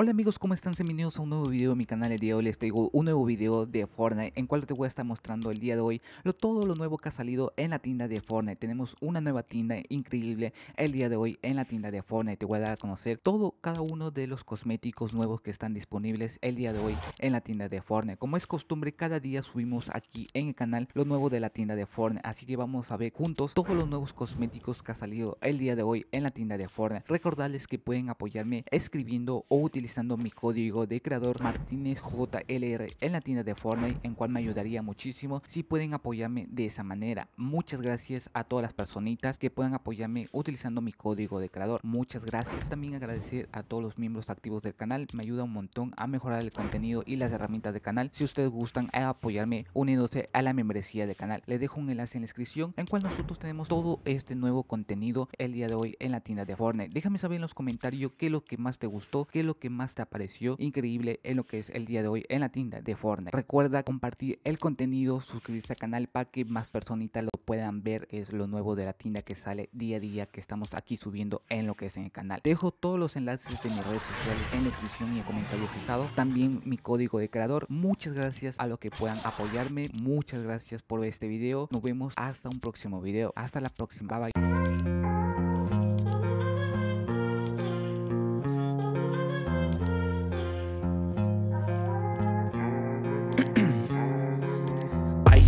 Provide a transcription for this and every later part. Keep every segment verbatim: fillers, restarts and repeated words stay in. Hola amigos, ¿cómo están? Bienvenidos a un nuevo video de mi canal. El día de hoy les traigo un nuevo video de Fortnite, en cual te voy a estar mostrando el día de hoy lo, todo lo nuevo que ha salido en la tienda de Fortnite. Tenemos una nueva tienda increíble el día de hoy en la tienda de Fortnite. Te voy a dar a conocer todo, cada uno de los cosméticos nuevos que están disponibles el día de hoy en la tienda de Fortnite. Como es costumbre, cada día subimos aquí en el canal lo nuevo de la tienda de Fortnite, así que vamos a ver juntos todos los nuevos cosméticos que ha salido el día de hoy en la tienda de Fortnite. Recordarles que pueden apoyarme escribiendo o utilizando utilizando mi código de creador Martínez J L R en la tienda de Fortnite, en cual me ayudaría muchísimo si pueden apoyarme de esa manera. Muchas gracias a todas las personitas que puedan apoyarme utilizando mi código de creador. Muchas gracias. También agradecer a todos los miembros activos del canal, me ayuda un montón a mejorar el contenido y las herramientas del canal. Si ustedes gustan apoyarme uniéndose a la membresía del canal, les dejo un enlace en la descripción, en cual nosotros tenemos todo este nuevo contenido el día de hoy en la tienda de Fortnite. Déjame saber en los comentarios qué es lo que más te gustó, qué es lo que más más te apareció increíble en lo que es el día de hoy en la tienda de Fortnite. Recuerda compartir el contenido, suscribirse al canal para que más personitas lo puedan ver. Es lo nuevo de la tienda que sale día a día, que estamos aquí subiendo en lo que es en el canal. Dejo todos los enlaces de mis redes sociales en la descripción y en comentario fijado, también mi código de creador. Muchas gracias a los que puedan apoyarme, muchas gracias por ver este video. Nos vemos hasta un próximo video, hasta la próxima, bye bye.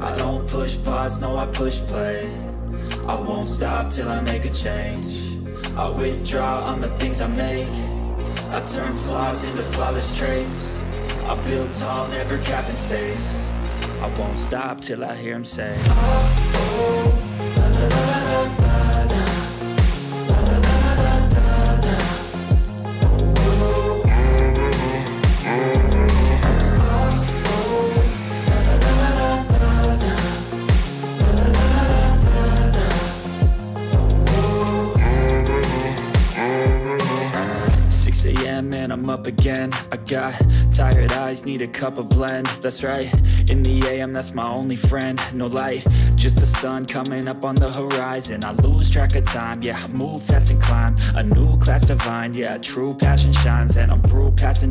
I don't push pause, no I push play. I won't stop till I make a change. I withdraw on the things I make. I turn flaws into flawless traits. I build tall, never capped in space. I won't stop till I hear him say, oh, oh, la, la, la, la, la, la. La, la, la, la, la, la. Oh, oh, oh. Man, I'm up again. I got tired eyes, need a cup of blend. That's right, in the A M, that's my only friend. No light, just the sun coming up on the horizon. I lose track of time, yeah, I move fast and climb. A new class divine, yeah, true passion shines. And I'm through passing